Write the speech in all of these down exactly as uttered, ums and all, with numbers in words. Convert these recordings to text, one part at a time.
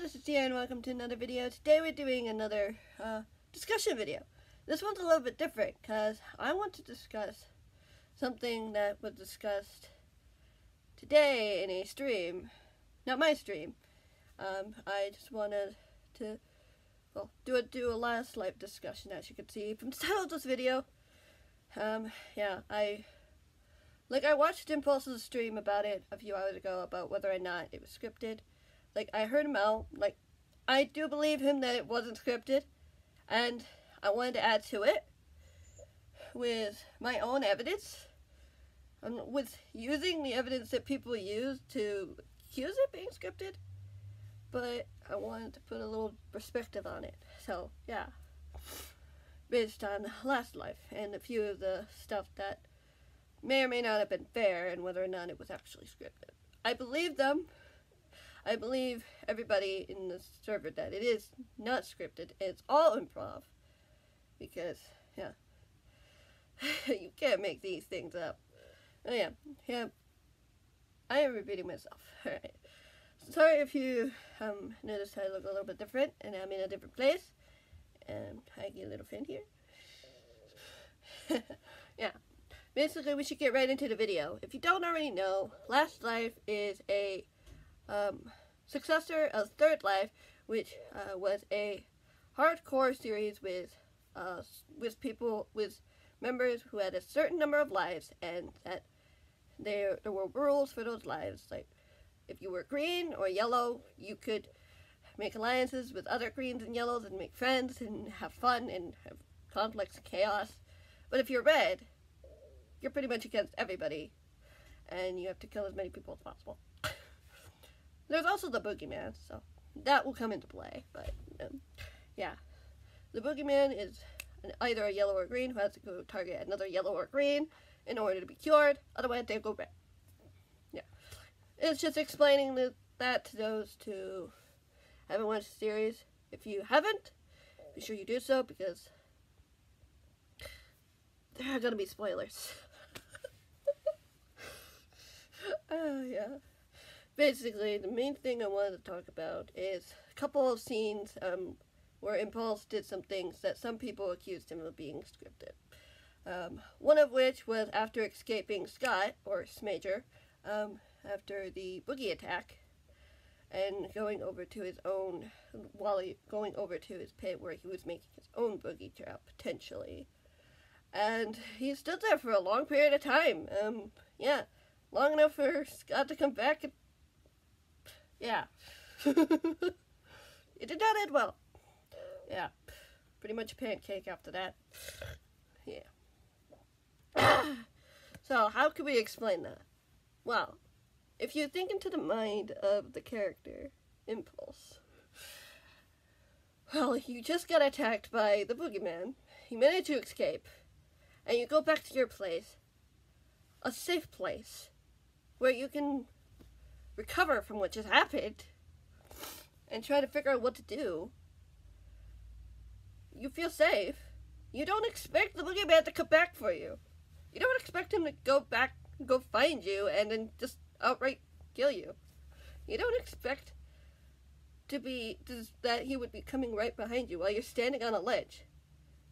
this is Dia and welcome to another video. Today we're doing another uh, discussion video. This one's a little bit different because I want to discuss something that was discussed today in a stream. Not my stream. Um, I just wanted to well, do, a, do a Last Life discussion, as you can see from the title of this video. Um, yeah, I... Like, I watched Impulse's stream about it a few hours ago, about whether or not it was scripted. Like, I heard him out. Like, I do believe him that it wasn't scripted. And I wanted to add to it with my own evidence. Um, with using the evidence that people use to accuse it being scripted. But I wanted to put a little perspective on it. So, yeah. Based on Last Life and a few of the stuff that may or may not have been fair and whether or not it was actually scripted. I believe them. I believe everybody in the server that it is not scripted. It's all improv. Because, yeah. You can't make these things up. Oh yeah, yeah. I am repeating myself. Alright. Sorry if you um, noticed I look a little bit different and I'm in a different place. And I get a little fan here. Yeah. Basically, we should get right into the video. If you don't already know, Last Life is a um, successor of Third Life, which uh, was a hardcore series with uh, with people with members who had a certain number of lives, and that there there were rules for those lives. Like if you were green or yellow, you could make alliances with other greens and yellows and make friends and have fun and have conflicts and chaos. But if you're red, you're pretty much against everybody, and you have to kill as many people as possible. There's also the boogeyman, so that will come into play, but um, yeah. The boogeyman is an, either a yellow or green who has to go target another yellow or green in order to be cured, otherwise they go red. Yeah. It's just explaining the, that to those who haven't watched the series. If you haven't, be sure you do so, because there are gonna be spoilers. Oh, uh, yeah. Basically, the main thing I wanted to talk about is a couple of scenes um, where Impulse did some things that some people accused him of being scripted. Um, one of which was after escaping Scott, or Smajor, um, after the boogie attack, and going over to his own, while he, going over to his pit where he was making his own boogie trap, potentially. And he stood there for a long period of time. Um, yeah. Long enough for Scott to come back and... Yeah. It did not end well. Yeah. Pretty much a pancake after that. Yeah. So, how can we explain that? Well, if you think into the mind of the character, Impulse... Well, you just got attacked by the boogeyman. You managed to escape. And you go back to your place. A safe place where you can recover from what just happened and try to figure out what to do. You feel safe. You don't expect the boogeyman to come back for you. You don't expect him to go back, go find you, and then just outright kill you. You don't expect to be that he would be coming right behind you while you're standing on a ledge.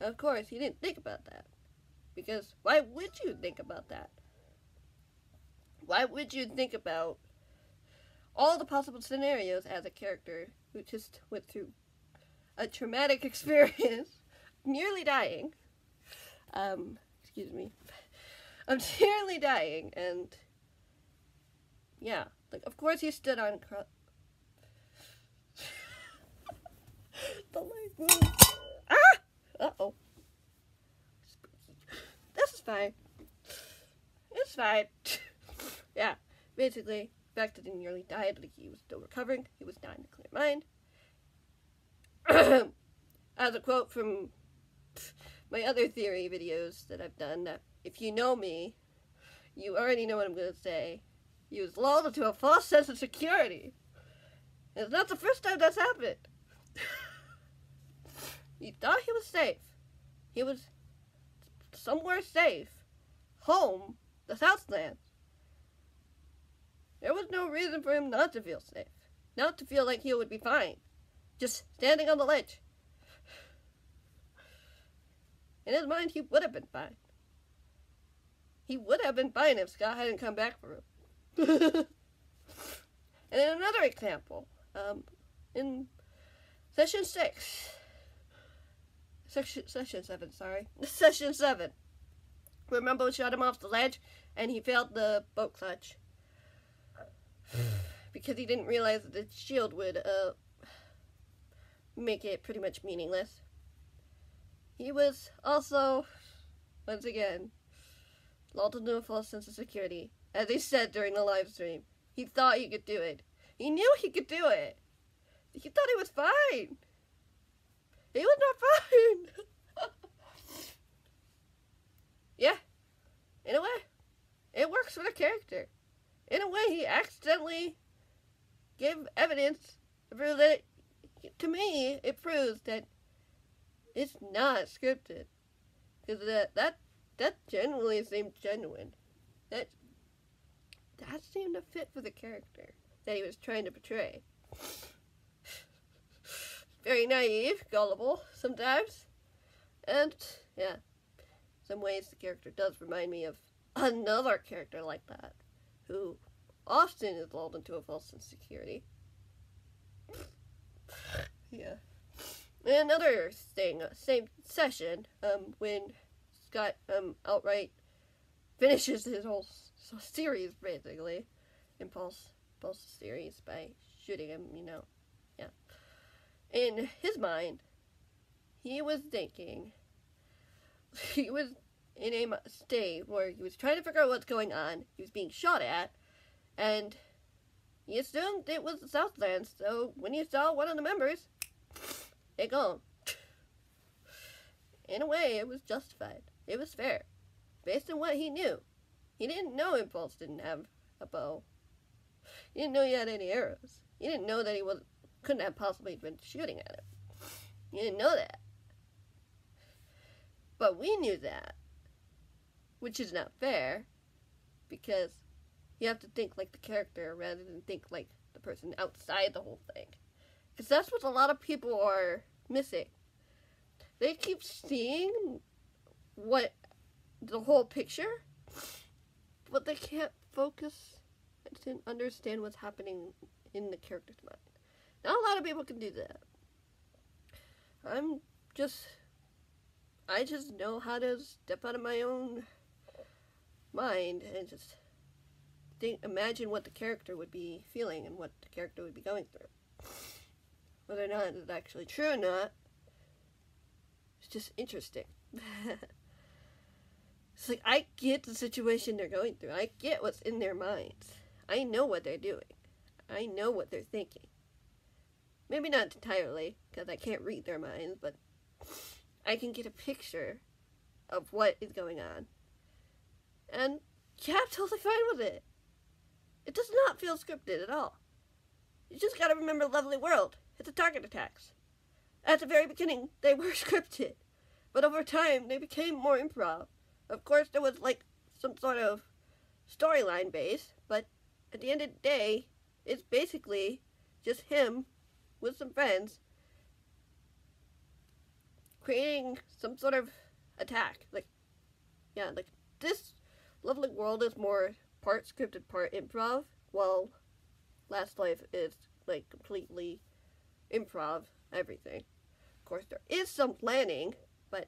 Now, of course, he didn't think about that. Because why would you think about that? Why would you think about all the possible scenarios as a character who just went through a traumatic experience, nearly dying, um, excuse me, I'm nearly dying, and yeah, like, of course he stood on cro- the light moved. Ah! Uh-oh. This is fine. It's fine. Yeah, basically, the fact that he nearly died, like he was still recovering, he was not in a clear mind. As a quote from my other theory videos that I've done, that if you know me, you already know what I'm going to say. He was lulled into a false sense of security. And it's not the first time that's happened. He thought he was safe. He was somewhere safe. Home, the Southlands. There was no reason for him not to feel safe. not to feel like he would be fine, just standing on the ledge. In his mind, he would have been fine. He would have been fine if Scott hadn't come back for him. And in another example, um, in session six, section, session seven, sorry, session seven, remember we shot him off the ledge and he failed the boat clutch because he didn't realize that the shield would uh, make it pretty much meaningless. He was also, once again, lulled into a false sense of security. As he said during the live stream, he thought he could do it. He knew he could do it. He thought he was fine. He was not fine. Yeah, in a way, it works for the character. In a way, he accidentally gave evidence to prove that, it, to me, it proves that it's not scripted. Because that, that, that generally seemed genuine. That, that seemed to fit for the character that he was trying to portray. Very naive, gullible sometimes. And, yeah, in some ways the character does remind me of another character like that, who often is lulled into a false insecurity. Yeah. And another thing, same session, um, when Scott um, outright finishes his whole series, basically, Impulse, Impulse series, by shooting him, you know, yeah. In his mind, he was thinking, he was in a state where he was trying to figure out what's going on, he was being shot at, and he assumed it was the Southlands, so when he saw one of the members, it gone. In a way, it was justified. It was fair. Based on what he knew. He didn't know Impulse didn't have a bow. He didn't know he had any arrows. He didn't know that he was, couldn't have possibly been shooting at him. He didn't know that. But we knew that. Which is not fair. Because you have to think like the character rather than think like the person outside the whole thing. Because that's what a lot of people are missing. They keep seeing what the whole picture, but they can't focus and understand what's happening in the character's mind. Not a lot of people can do that. I'm just, I just know how to step out of my own mind and just think, imagine what the character would be feeling and what the character would be going through. Whether or not it's actually true or not, it's just interesting. It's like, I get the situation they're going through. I get what's in their minds. I know what they're doing. I know what they're thinking. Maybe not entirely, because I can't read their minds, but I can get a picture of what is going on. And yeah, I'm totally fine with it. It does not feel scripted at all. You just gotta remember Lovely World. It's a target attacks. At the very beginning, they were scripted, but over time, they became more improv. Of course, there was like some sort of storyline base, but at the end of the day, it's basically just him with some friends creating some sort of attack. Like, yeah, like this Lovely World is more part scripted, part improv, while Last Life is like completely improv everything. Of course, there is some planning, but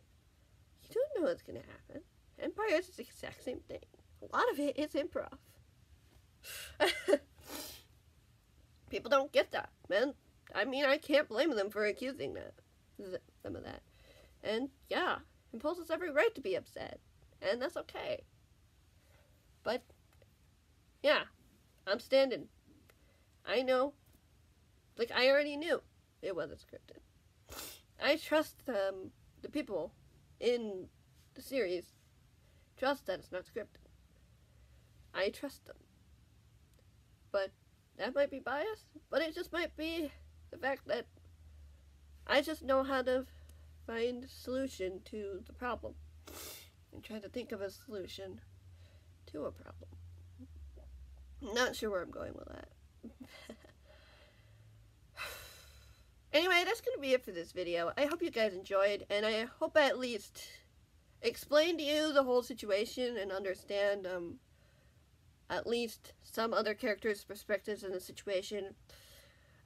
you don't know what's gonna happen. Empires is the exact same thing. A lot of it is improv. People don't get that, man. I mean, I can't blame them for accusing that, some of that. And yeah, Impulse has every right to be upset, and that's okay. But yeah, I'm standing. I know. Like, I already knew it wasn't scripted. I trust um, the people in the series. Trust that it's not scripted. I trust them. But that might be biased, but it just might be the fact that I just know how to find a solution to the problem and try to think of a solution to a problem. I'm not sure where I'm going with that. Anyway, that's going to be it for this video. I hope you guys enjoyed, and I hope I at least explained to you the whole situation and understand um, at least some other characters' perspectives in the situation.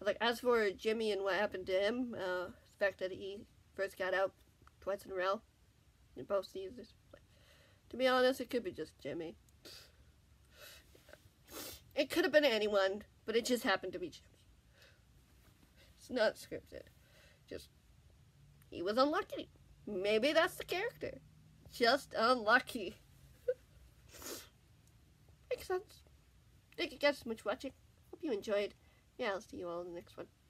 Like, as for Jimmy and what happened to him, uh, the fact that he first got out twice in a row in both seasons. To be honest, it could be just Jimmy. It could have been anyone, but it just happened to be Jimmy. It's not scripted. Just, he was unlucky. Maybe that's the character. Just unlucky. Makes sense. Thank you guys so much for watching. Hope you enjoyed. Yeah, I'll see you all in the next one.